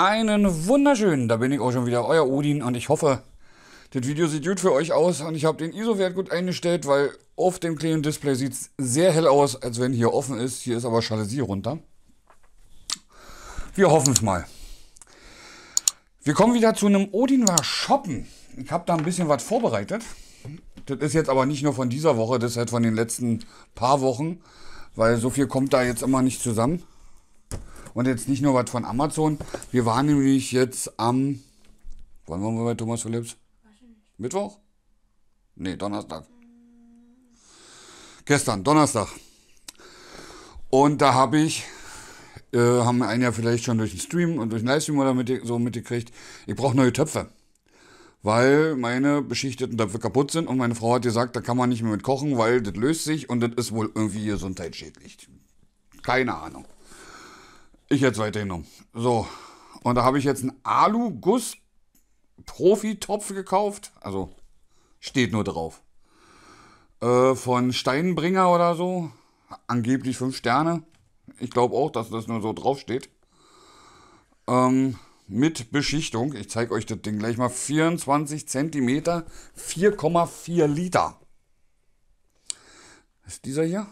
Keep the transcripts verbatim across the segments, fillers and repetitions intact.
Einen wunderschönen, da bin ich auch schon wieder, euer Odin, und ich hoffe, das Video sieht gut für euch aus. Und ich habe den I S O-Wert gut eingestellt, weil auf dem kleinen Display sieht es sehr hell aus, als wenn hier offen ist. Hier ist aber Jalousie runter. Wir hoffen es mal. Wir kommen wieder zu einem Odin war shoppen. Ich habe da ein bisschen was vorbereitet. Das ist jetzt aber nicht nur von dieser Woche, das ist halt von den letzten paar Wochen, weil so viel kommt da jetzt immer nicht zusammen. Und jetzt nicht nur was von Amazon. Wir waren nämlich jetzt am... Wann waren wir bei Thomas Philipps? Mittwoch? Nee, Donnerstag. Gestern, Donnerstag. Und da habe ich... Äh, haben einen ja vielleicht schon durch den Stream und durch den Livestream oder mit, so mitgekriegt. Ich brauche neue Töpfe. Weil meine beschichteten Töpfe kaputt sind. Und meine Frau hat gesagt, da kann man nicht mehr mit kochen, weil das löst sich. Und das ist wohl irgendwie gesundheitsschädlich. Keine Ahnung. Ich jetzt weitergenommen. So, und da habe ich jetzt einen Alu-Guss-Profi-Topf gekauft. Also, steht nur drauf. Äh, von Steinbringer oder so. Angeblich fünf Sterne. Ich glaube auch, dass das nur so drauf steht. Ähm, mit Beschichtung. Ich zeige euch das Ding gleich mal. vierundzwanzig Zentimeter, vier Komma vier Liter. Ist dieser hier?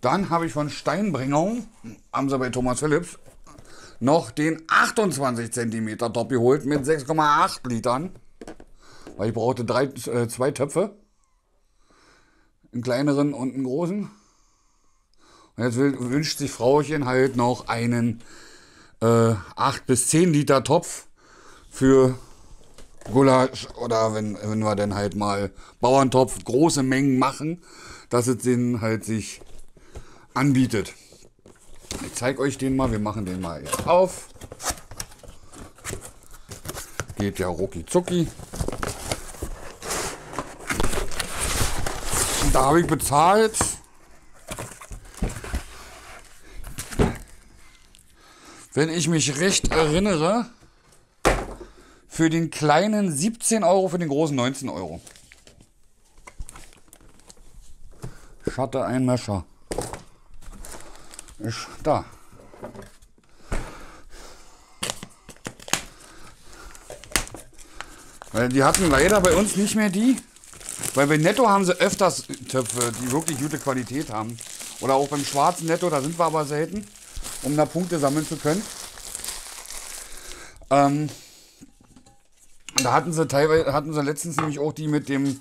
Dann habe ich von Steinbringer, haben sie bei Thomas Philipps, noch den achtundzwanzig Zentimeter Top geholt mit sechs Komma acht Litern. Weil ich brauchte drei, äh, zwei Töpfe. Einen kleineren und einen großen. Und jetzt will, wünscht sich Frauchen halt noch einen äh, acht bis zehn Liter Topf für Gulasch. Oder wenn, wenn wir dann halt mal Bauerntopf große Mengen machen, dass es den halt sich... anbietet. Ich zeige euch den mal, wir machen den mal jetzt auf. Geht ja rucki zucki. Und da habe ich bezahlt. Wenn ich mich recht erinnere, für den kleinen siebzehn Euro, für den großen neunzehn Euro. Schatte ein Mescher. Ist da. Weil die hatten leider bei uns nicht mehr die. Weil bei Netto haben sie öfters Töpfe, die wirklich gute Qualität haben. Oder auch beim schwarzen Netto, da sind wir aber selten, um da Punkte sammeln zu können. Ähm, da hatten sie teilweise, hatten sie letztens nämlich auch die mit dem.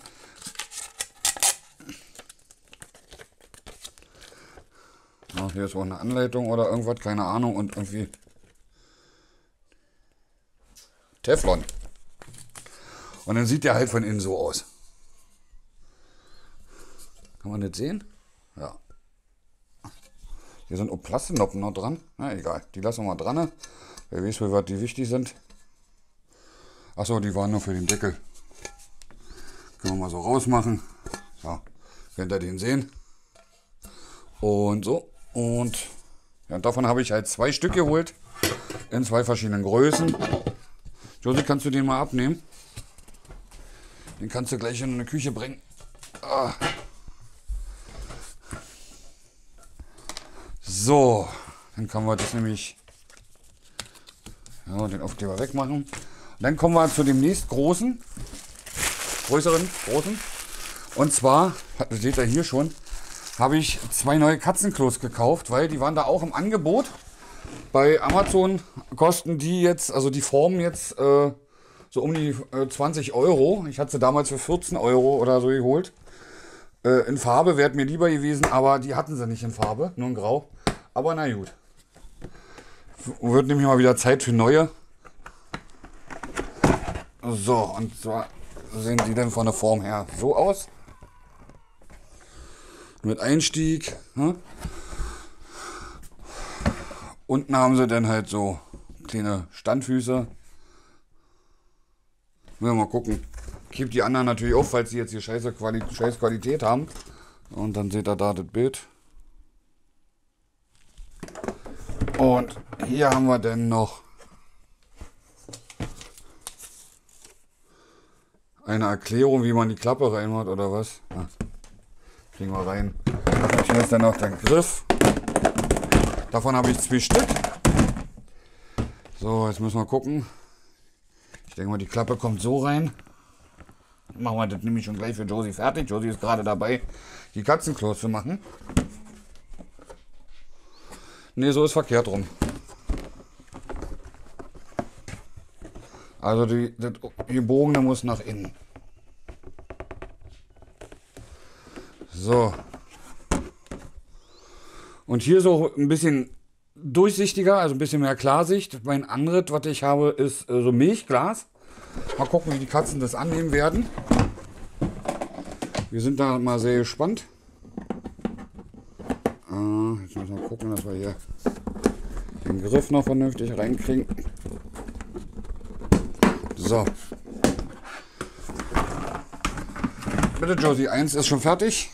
Hier ist auch eine Anleitung oder irgendwas, keine Ahnung, und irgendwie Teflon. Und dann sieht der halt von innen so aus. Kann man das sehen? Ja. Hier sind auch Plastiknoppen noch dran. Na egal, die lassen wir mal dran. Wer weiß, für was die wichtig sind. Achso, die waren nur für den Deckel. Können wir mal so rausmachen. So, könnt ihr den sehen. Und so. Und ja, davon habe ich halt zwei Stück geholt, in zwei verschiedenen Größen. Josi, kannst du den mal abnehmen? Den kannst du gleich in eine Küche bringen. Ah. So, dann können wir das nämlich, ja, den Aufkleber wegmachen. Und dann kommen wir zu dem nächsten großen, größeren, großen. Und zwar, das seht ihr hier schon, habe ich zwei neue Katzenklos gekauft, weil die waren da auch im Angebot. Bei Amazon kosten die jetzt, also die Formen jetzt äh, so um die äh, zwanzig Euro. Ich hatte sie damals für vierzehn Euro oder so geholt. Äh, in Farbe wäre mir lieber gewesen, aber die hatten sie nicht in Farbe, nur in Grau. Aber na gut. Wird nämlich mal wieder Zeit für neue. So, und zwar sehen die dann von der Form her so aus. Mit Einstieg. Ne? Unten haben sie dann halt so kleine Standfüße. Müssen wir mal gucken. Ich gebe die anderen natürlich auf, falls die jetzt hier scheiße Quali scheiß Qualität haben. Und dann seht ihr da das Bild. Und hier haben wir dann noch eine Erklärung, wie man die Klappe reinmacht oder was. Ja. Kriegen wir rein. Hier ist dann noch der Griff. Davon habe ich zwei Stück. So, jetzt müssen wir gucken. Ich denke mal, die Klappe kommt so rein. Machen wir das nämlich schon gleich für Josie fertig. Josie ist gerade dabei, die Katzenklos zu machen. Ne, so ist verkehrt rum. Also die, das gebogene muss nach innen. So. Und hier so ein bisschen durchsichtiger, also ein bisschen mehr Klarsicht. Mein Anritt, was ich habe, ist so Milchglas. Mal gucken, wie die Katzen das annehmen werden. Wir sind da mal sehr gespannt. Äh, jetzt müssen wir gucken, dass wir hier den Griff noch vernünftig reinkriegen. So. Bitte Josie, eins ist schon fertig.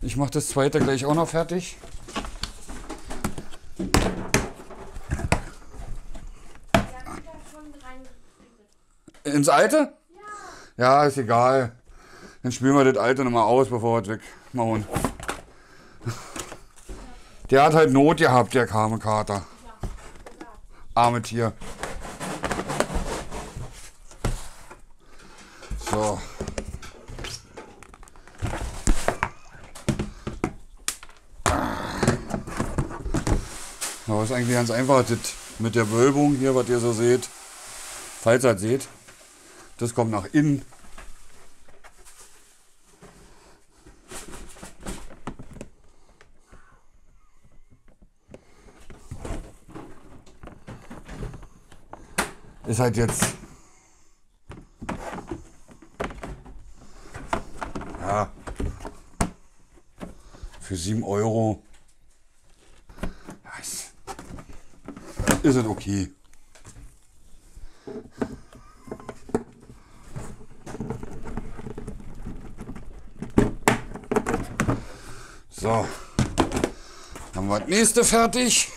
Ich mache das zweite gleich auch noch fertig. Ins alte? Ja. Ja, ist egal. Dann spielen wir das alte nochmal aus, bevor wir es wegmachen. Der hat halt Not gehabt, der arme Kater. Arme Tier. So. Das ist eigentlich ganz einfach, das mit der Wölbung hier, was ihr so seht, falls ihr das seht, das kommt nach innen. Ist halt jetzt, ja, für sieben Euro. Ist es okay. So, haben wir das nächste fertig.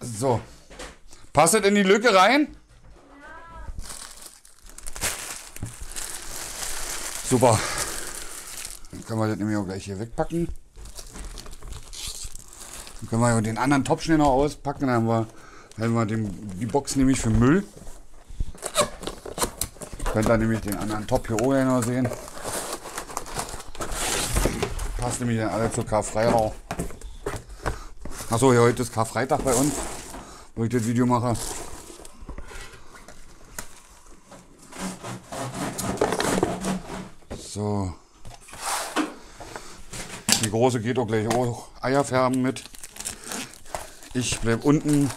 So, passt das in die Lücke rein? Super. Dann können wir das nämlich auch gleich hier wegpacken. Dann können wir den anderen Topf schnell noch auspacken, dann haben wir, dann haben wir den, die Box nämlich für Müll. Könnt ihr nämlich den anderen Topf hier oben noch sehen. Passt nämlich dann alle zu Karfreirauch. Achso, ja, heute ist Karfreitag bei uns, wo ich das Video mache. So. Die große geht auch gleich auch Eierfärben mit. Ich bleibe unten.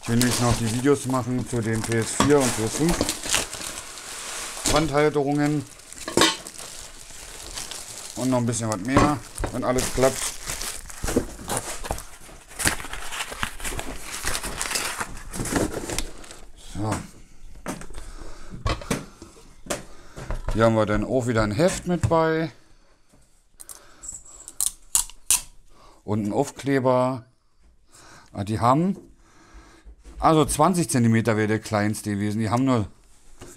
Ich will nämlich noch die Videos machen zu den P S vier und P S fünf Wandhalterungen. Und noch ein bisschen was mehr, wenn alles klappt. So. Hier haben wir dann auch wieder ein Heft mit bei. Und ein Aufkleber. Die haben, also zwanzig Zentimeter wäre der kleinste gewesen, die haben nur,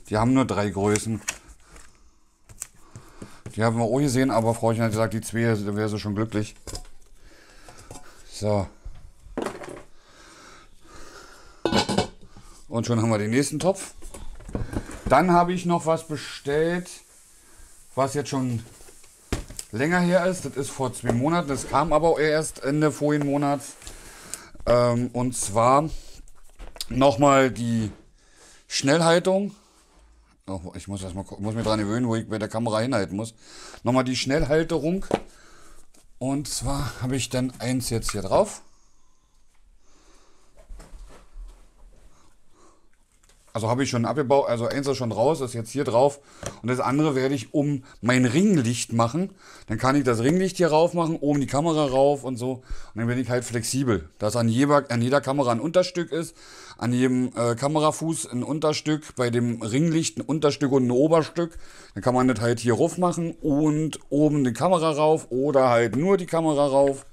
die haben nur drei Größen. Die haben wir auch gesehen, aber Frauchen hat gesagt, die zwei, da wäre sie schon glücklich. So. Und schon haben wir den nächsten Topf. Dann habe ich noch was bestellt, was jetzt schon länger her ist. Das ist vor zwei Monaten, das kam aber auch erst Ende vorigen Monats. Ähm, und zwar nochmal die Schnellhaltung. Oh, ich muss, das mal, muss mich daran gewöhnen, wo ich bei der Kamera hinhalten muss. Nochmal die Schnellhalterung. Und zwar habe ich dann eins jetzt hier drauf. Also habe ich schon abgebaut, also eins ist schon raus, ist jetzt hier drauf. Und das andere werde ich um mein Ringlicht machen. Dann kann ich das Ringlicht hier rauf machen, oben die Kamera rauf und so. Und dann bin ich halt flexibel, dass an jeder, an jeder Kamera ein Unterstück ist, an jedem äh, Kamerafuß ein Unterstück, bei dem Ringlicht ein Unterstück und ein Oberstück. Dann kann man das halt hier rauf machen und oben die Kamera rauf oder halt nur die Kamera rauf.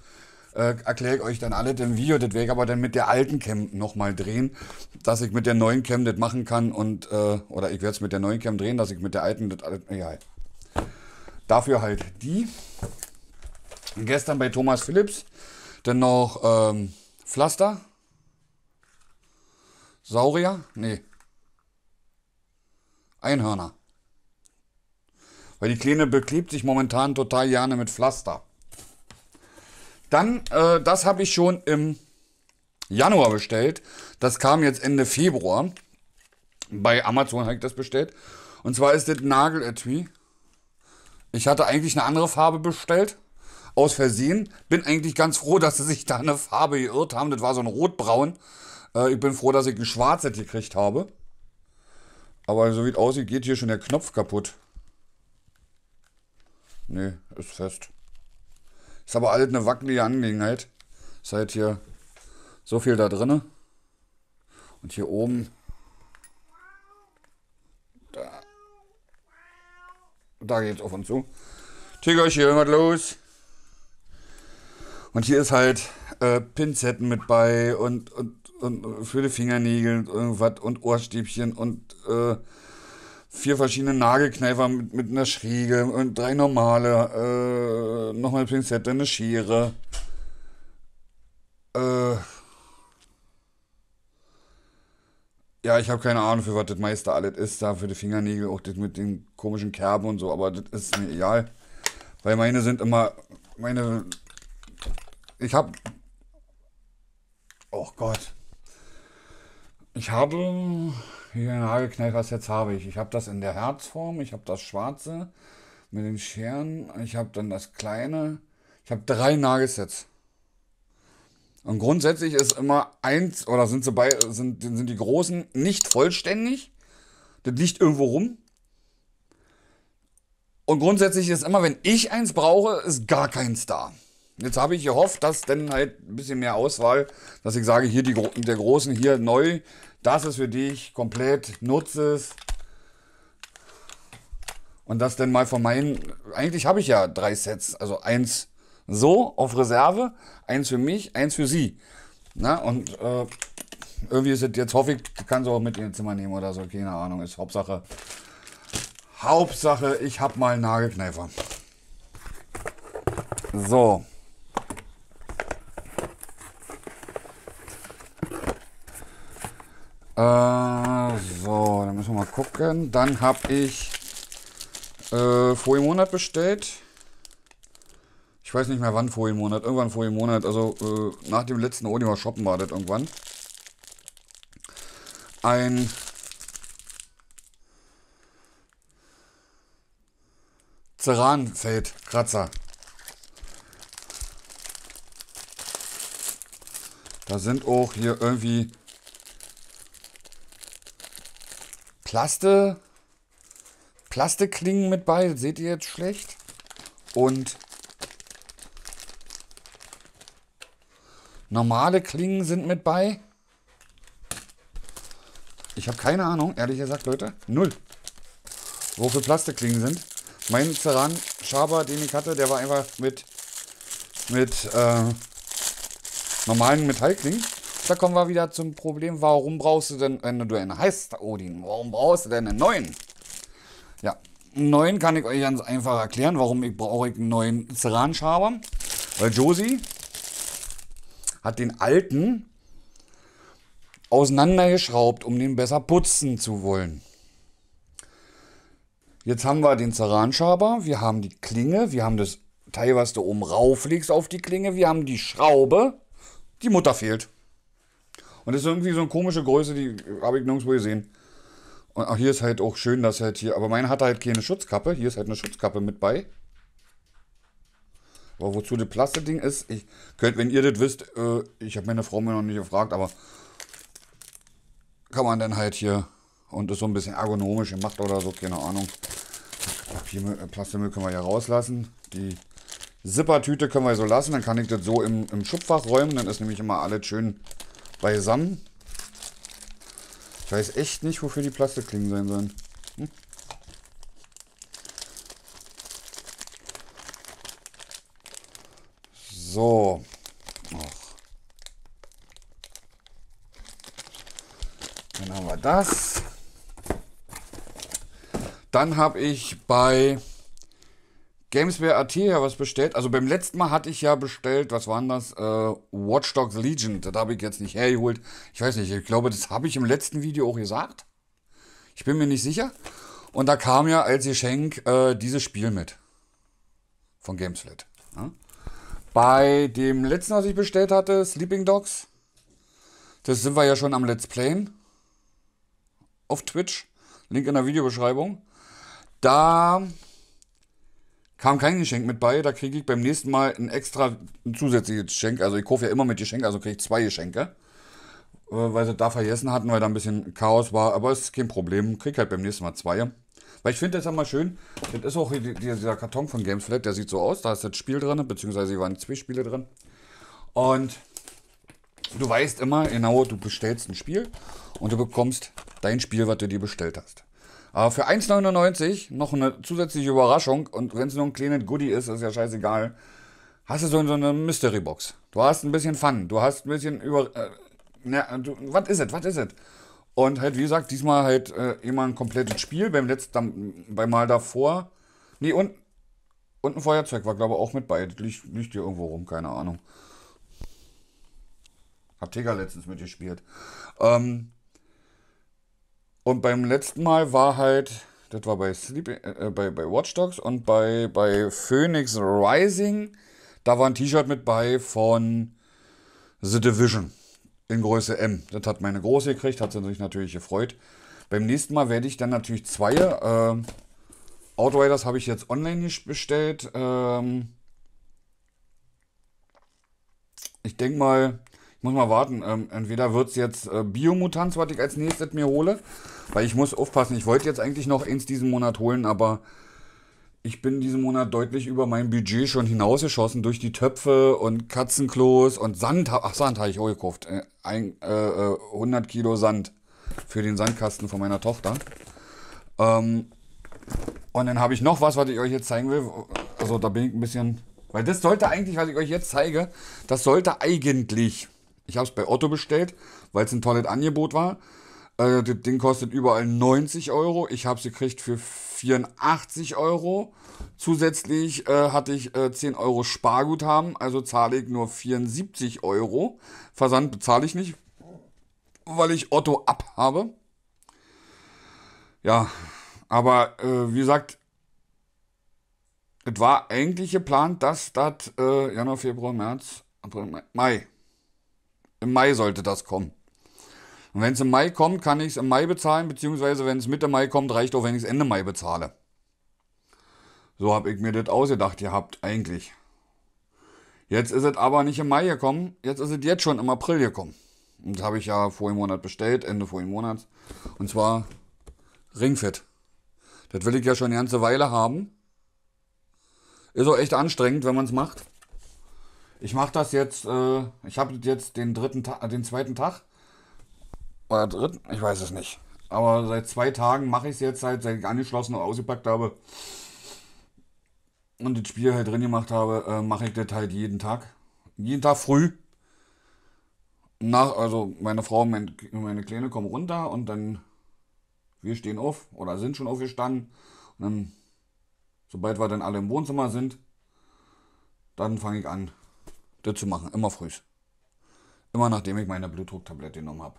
Erkläre ich euch dann alle im Video, das werde ich aber dann mit der alten Cam nochmal drehen, dass ich mit der neuen Cam das machen kann und, äh, oder ich werde es mit der neuen Cam drehen, dass ich mit der alten das alles, egal. Dafür halt die. Gestern bei Thomas Philipps dann noch ähm, Pflaster, Saurier? Nee. Einhörner. Weil die Kleine beklebt sich momentan total gerne mit Pflaster. Dann, äh, das habe ich schon im Januar bestellt. Das kam jetzt Ende Februar. Bei Amazon habe ich das bestellt. Und zwar ist das Nageletui. Ich hatte eigentlich eine andere Farbe bestellt. Aus Versehen. Bin eigentlich ganz froh, dass sie sich da eine Farbe geirrt haben. Das war so ein rotbraun. Äh, ich bin froh, dass ich ein schwarzes gekriegt habe. Aber so wie es aussieht, geht hier schon der Knopf kaputt. Nee, ist fest. Ist aber alles eine wackelige Angelegenheit. Ist halt hier so viel da drin. Und hier oben. Da. Da geht's auf und zu. Tigerchen, irgendwas los. Und hier ist halt äh, Pinzetten mit bei und, und, und für die Fingernägel und irgendwas und Ohrstäbchen und äh, vier verschiedene Nagelkneifer mit, mit einer Schräge und drei normale, äh, nochmal Pinzette, eine Schere. Äh ja, ich habe keine Ahnung, für was das meiste alles ist, da für die Fingernägel, auch das mit den komischen Kerben und so, aber das ist mir egal, weil meine sind immer, meine, ich habe, oh Gott, ich habe... Wie viele Nagelkneifer-Sets habe ich? Ich habe das in der Herzform, ich habe das schwarze mit den Scheren, ich habe dann das kleine. Ich habe drei Nagelsets. Und grundsätzlich ist immer eins, oder sind, sie bei, sind, sind die großen nicht vollständig. Das liegt irgendwo rum. Und grundsätzlich ist immer, wenn ich eins brauche, ist gar keins da. Jetzt habe ich gehofft, dass dann halt ein bisschen mehr Auswahl, dass ich sage, hier die der großen, hier neu. Das ist für dich komplett, nutze es. Und das denn mal von meinen, eigentlich habe ich ja drei Sets, also eins so auf Reserve, eins für mich, eins für sie. Na, und äh, irgendwie ist es jetzt, hoffe ich, kann es auch mit in ihr Zimmer nehmen oder so, keine Ahnung, ist Hauptsache. Hauptsache, ich habe mal einen Nagelkneifer. So. So, dann müssen wir mal gucken. Dann habe ich äh, vor dem Monat bestellt. Ich weiß nicht mehr wann vor dem Monat. Irgendwann vor dem Monat. Also äh, nach dem letzten Odima Shoppen war das irgendwann. Ein Zeranfeld-Kratzer. Da sind auch hier irgendwie... Plaste, Plastikklingen mit bei, seht ihr jetzt schlecht. Und normale Klingen sind mit bei. Ich habe keine Ahnung, ehrlich gesagt, Leute. Null. Wofür Plastikklingen sind. Mein Ceran-Schaber, den ich hatte, der war einfach mit, mit äh, normalen Metallklingen. Da kommen wir wieder zum Problem, warum brauchst du denn, wenn du einen heißt, Odin, warum brauchst du denn einen neuen? Ja, einen neuen kann ich euch ganz einfach erklären, warum ich brauche einen neuen Ceran-Schaber. Weil Josie hat den alten auseinandergeschraubt, um den besser putzen zu wollen. Jetzt haben wir den Ceran-Schaber, wir haben die Klinge, wir haben das Teil, was du oben rauflegst auf die Klinge, wir haben die Schraube, die Mutter fehlt. Und das ist irgendwie so eine komische Größe, die habe ich nirgendwo gesehen. Und auch hier ist halt auch schön, dass halt hier... Aber meine hat halt keine Schutzkappe. Hier ist halt eine Schutzkappe mit bei. Aber wozu das Plastikding ist, ich könnt, wenn ihr das wisst, äh, ich habe meine Frau mir noch nicht gefragt, aber kann man dann halt hier... Und das so ein bisschen ergonomisch gemacht oder so, keine Ahnung. Papiermüll, Plastikmüll können wir ja rauslassen. Die Zippertüte können wir so lassen. Dann kann ich das so im, im Schubfach räumen. Dann ist nämlich immer alles schön... beisammen. Ich weiß echt nicht, wofür die Plastikklingen sein sollen. Hm? So. Och. Dann haben wir das. Dann habe ich bei Gamesware punkt a t ja was bestellt. Also beim letzten Mal hatte ich ja bestellt, was waren das? Äh, Watch Dogs Legion. Das habe ich jetzt nicht hergeholt. Ich weiß nicht, ich glaube, das habe ich im letzten Video auch gesagt. Ich bin mir nicht sicher. Und da kam ja als Geschenk äh, dieses Spiel mit. Von Gamesflat. Ja. Bei dem letzten, was ich bestellt hatte, Sleeping Dogs. Das sind wir ja schon am Let's Playen. Auf Twitch. Link in der Videobeschreibung. Da kam kein Geschenk mit bei. Da kriege ich beim nächsten Mal ein extra, ein zusätzliches Geschenk. Also ich kaufe ja immer mit Geschenk, also kriege ich zwei Geschenke. Weil sie da vergessen hatten, weil da ein bisschen Chaos war. Aber es ist kein Problem. Kriege halt beim nächsten Mal zwei. Weil ich finde das einmal schön. Das ist auch dieser Karton von Gamesflat, der sieht so aus. Da ist das Spiel drin, beziehungsweise hier waren zwei Spiele drin. Und du weißt immer genau, du bestellst ein Spiel und du bekommst dein Spiel, was du dir bestellt hast. Aber für eins neunundneunzig noch eine zusätzliche Überraschung, und wenn es nur ein kleines Goodie ist, ist ja scheißegal, hast du so eine Mystery Box. Du hast ein bisschen Fun, du hast ein bisschen über... Äh, na, du, was ist es, was ist es? Und halt, wie gesagt, diesmal halt äh, immer ein komplettes Spiel, beim letzten, beim Mal davor. Nee, und, und ein Feuerzeug war, glaube ich, auch mit bei. Das liegt, liegt hier irgendwo rum, keine Ahnung. Hab Tega letztens mitgespielt. Ähm, und beim letzten Mal war halt, das war bei, Sleep, äh, bei, bei Watch Dogs und bei, bei Phoenix Rising, da war ein T-Shirt mit bei von The Division. In Größe M. Das hat meine Große gekriegt, hat sie sich natürlich gefreut. Beim nächsten Mal werde ich dann natürlich zwei. Ähm, Outriders habe ich jetzt online bestellt. Ähm, ich denke mal, ich muss mal warten. Ähm, entweder wird es jetzt äh, Biomutanz, was ich als nächstes mir hole. Weil ich muss aufpassen, ich wollte jetzt eigentlich noch eins diesen Monat holen, aber ich bin diesen Monat deutlich über mein Budget schon hinausgeschossen durch die Töpfe und Katzenklos und Sand. Ach, Sand habe ich auch gekauft. Ein, äh, hundert Kilo Sand für den Sandkasten von meiner Tochter. Ähm, und dann habe ich noch was, was ich euch jetzt zeigen will. Also da bin ich ein bisschen... Weil das sollte eigentlich, was ich euch jetzt zeige, das sollte eigentlich... Ich habe es bei Otto bestellt, weil es ein tolles Angebot war. Äh, das Ding kostet überall neunzig Euro. Ich habe es gekriegt für vierundachtzig Euro. Zusätzlich äh, hatte ich äh, zehn Euro Sparguthaben, also zahle ich nur vierundsiebzig Euro. Versand bezahle ich nicht, weil ich Otto abhabe. Ja, aber äh, wie gesagt, es war eigentlich geplant, dass das äh, Januar, Februar, März, April, Mai. Im Mai sollte das kommen. Und wenn es im Mai kommt, kann ich es im Mai bezahlen, beziehungsweise wenn es Mitte Mai kommt, reicht auch, wenn ich es Ende Mai bezahle. So habe ich mir das ausgedacht, ihr habt eigentlich. Jetzt ist es aber nicht im Mai gekommen, jetzt ist es jetzt schon im April gekommen. Und das habe ich ja vor dem Monat bestellt, Ende vor dem Monat. Und zwar Ringfit. Das will ich ja schon eine ganze Weile haben. Ist auch echt anstrengend, wenn man es macht. Ich mache das jetzt, äh, ich habe jetzt den dritten Tag, den zweiten Tag. Oder dritten? Ich weiß es nicht. Aber seit zwei Tagen mache ich es jetzt, halt, seit ich angeschlossen und ausgepackt habe und das Spiel halt drin gemacht habe, äh, mache ich das halt jeden Tag. Jeden Tag früh. Nach, also meine Frau und mein, meine Kleine kommen runter und dann wir stehen auf oder sind schon aufgestanden. Und dann, sobald wir dann alle im Wohnzimmer sind, dann fange ich an, das zu machen. Immer früh. Immer nachdem ich meine Blutdrucktablette genommen habe.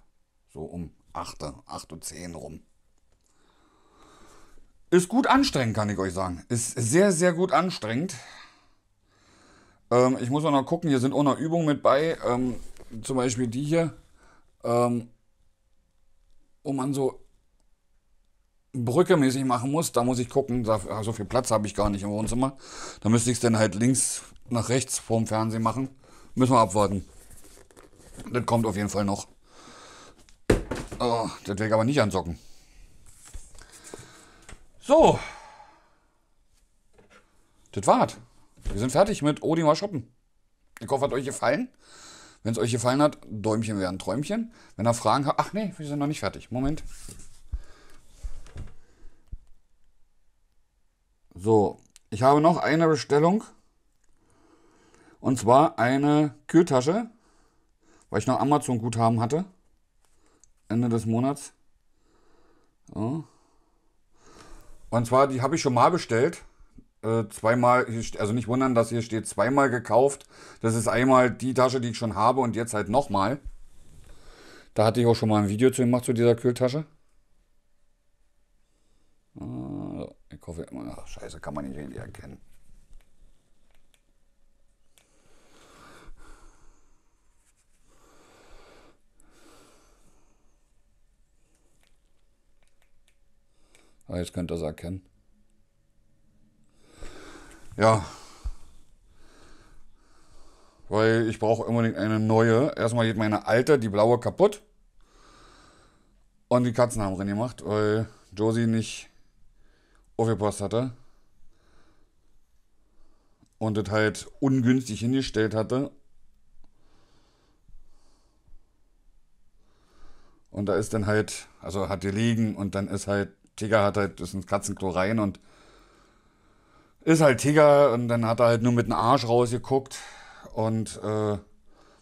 So um acht Uhr zehn rum. Ist gut anstrengend, kann ich euch sagen. Ist sehr, sehr gut anstrengend. Ähm, ich muss auch noch gucken, hier sind auch noch Übungen mit bei. Ähm, zum Beispiel die hier. Ähm, wo man so Brücke mäßig machen muss. Da muss ich gucken. So viel Platz habe ich gar nicht im Wohnzimmer. Da müsste ich es dann halt links nach rechts vorm Fernsehen machen. Müssen wir abwarten. Das kommt auf jeden Fall noch. Oh, das will ich aber nicht ansocken. So. Das war's. Wir sind fertig mit Odi mal shoppen. Ich hoffe, hat euch gefallen. Wenn es euch gefallen hat, Däumchen wären Träumchen. Wenn ihr Fragen habt... Ach nee, wir sind noch nicht fertig. Moment. So. Ich habe noch eine Bestellung. Und zwar eine Kühltasche. Weil ich noch Amazon-Guthaben hatte. Ende des Monats. So. Und zwar, die habe ich schon mal bestellt. äh, zweimal, also nicht wundern, dass hier steht zweimal gekauft. Das ist einmal die Tasche, die ich schon habe und jetzt halt nochmal. Da hatte ich auch schon mal ein Video zu gemacht, zu dieser Kühltasche. Also, ich hoffe immer noch, scheiße, kann man nicht richtig erkennen. Aber jetzt könnt ihr es erkennen. Ja. Weil ich brauche unbedingt eine neue. Erstmal geht meine alte, die blaue, kaputt. Und die Katzen haben drin gemacht, weil Josie nicht aufgepasst hatte. Und das halt ungünstig hingestellt hatte. Und da ist dann halt, also hat die liegen und dann ist halt, Tiger hat halt, ist ins Katzenklo rein und ist halt Tiger und dann hat er halt nur mit dem Arsch rausgeguckt. Und äh,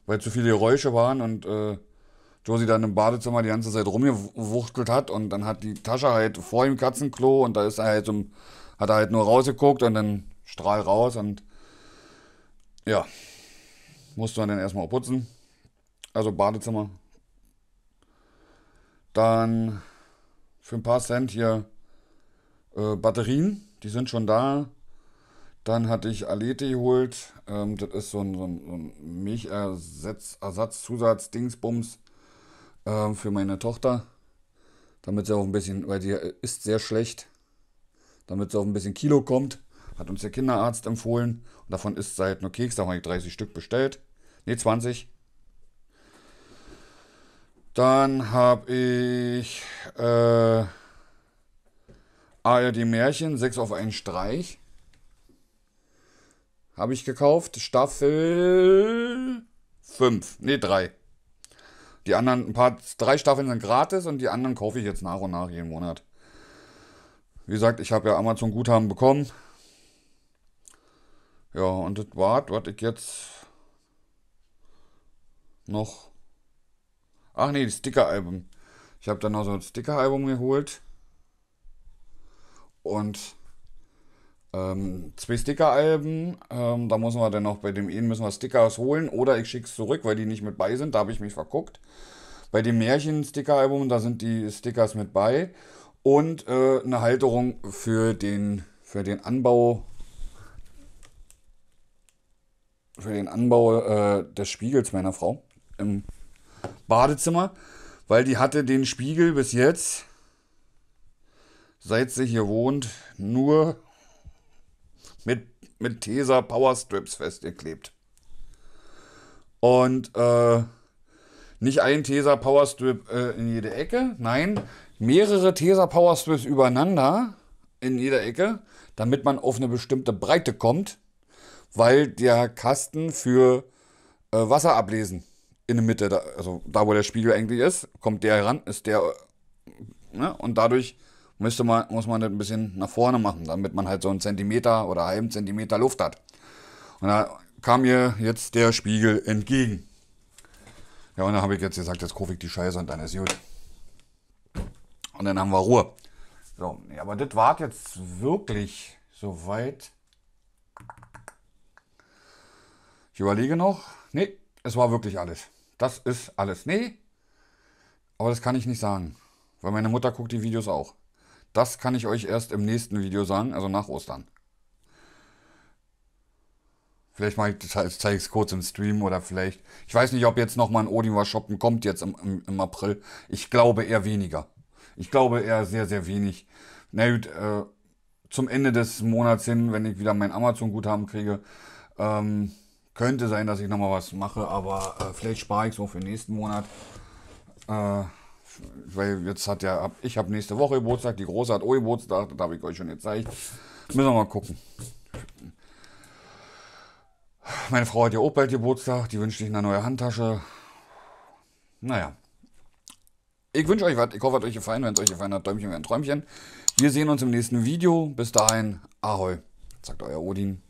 weil zu viele Geräusche waren und äh, Josie dann im Badezimmer die ganze Zeit rumgewuchtelt hat und dann hat die Tasche halt vor dem Katzenklo und da ist er halt so, hat er halt nur rausgeguckt und dann Strahl raus und ja, musste man dann erstmal putzen, also Badezimmer. Dann für ein paar Cent hier äh, Batterien, die sind schon da. Dann hatte ich Alete geholt, ähm, das ist so ein, so ein, so ein Milchersatz, Ersatz, Zusatz, Dingsbums ähm, für meine Tochter, damit sie auch ein bisschen, weil die ist sehr schlecht, damit sie auch ein bisschen Kilo kommt, hat uns der Kinderarzt empfohlen und davon ist sie halt nur Keks, da habe ich dreißig Stück bestellt, ne zwanzig. Dann habe ich äh, A R D Märchen, sechs auf einen Streich. Habe ich gekauft, Staffel fünf, ne drei. Die anderen, ein paar, drei Staffeln sind gratis und die anderen kaufe ich jetzt nach und nach jeden Monat. Wie gesagt, ich habe ja Amazon Guthaben bekommen. Ja, und das war, was ich jetzt noch, ach ne, die Sticker-Album. Ich habe dann noch so ein Sticker-Album geholt. Und Ähm, zwei Sticker-Alben, ähm, da müssen wir dann noch, bei dem einen müssen wir Stickers holen oder ich schicke es zurück, weil die nicht mit bei sind, da habe ich mich verguckt. Bei dem Märchen-Sticker-Album, da sind die Stickers mit bei und äh, eine Halterung für den, für den Anbau, für den Anbau äh, des Spiegels meiner Frau im Badezimmer, weil die hatte den Spiegel bis jetzt, seit sie hier wohnt, nur mit, mit Tesa Powerstrips festgeklebt. Und äh, nicht ein Tesa Powerstrip äh, in jede Ecke, nein, mehrere Tesa Powerstrips übereinander in jeder Ecke, damit man auf eine bestimmte Breite kommt, weil der Kasten für äh, Wasser ablesen in der Mitte, da, also da wo der Spiegel eigentlich ist, kommt der ran, ist der, ne, und dadurch müsste man, muss man das ein bisschen nach vorne machen, damit man halt so einen Zentimeter oder einen halben Zentimeter Luft hat. Und da kam mir jetzt der Spiegel entgegen. Ja, und da habe ich jetzt gesagt, jetzt kaufe ich die Scheiße und dann ist gut. Und dann haben wir Ruhe. So, ja, aber das war jetzt wirklich soweit. Ich überlege noch. Nee, es war wirklich alles. Das ist alles. Nee, aber das kann ich nicht sagen. Weil meine Mutter guckt die Videos auch. Das kann ich euch erst im nächsten Video sagen, also nach Ostern. Vielleicht mache ich, zeige ich es kurz im Stream oder vielleicht. Ich weiß nicht, ob jetzt nochmal ein Odinwa shoppen kommt jetzt im, im, im April. Ich glaube eher weniger. Ich glaube eher sehr, sehr wenig. Na gut, äh, zum Ende des Monats hin, wenn ich wieder mein Amazon-Guthaben kriege, ähm, könnte sein, dass ich nochmal was mache, aber äh, vielleicht spare ich es auch für den nächsten Monat. Äh, Weil jetzt hat ja, ich habe nächste Woche Geburtstag, die Große hat auch Geburtstag, das habe ich euch schon gezeigt. Müssen wir mal gucken. Meine Frau hat ja auch bald Geburtstag, die wünscht sich eine neue Handtasche. Naja. Ich wünsche euch was, ich hoffe, es hat euch gefallen. Wenn es euch gefallen hat, Däumchen wäre ein Träumchen. Wir sehen uns im nächsten Video. Bis dahin, Ahoi, sagt euer Odin.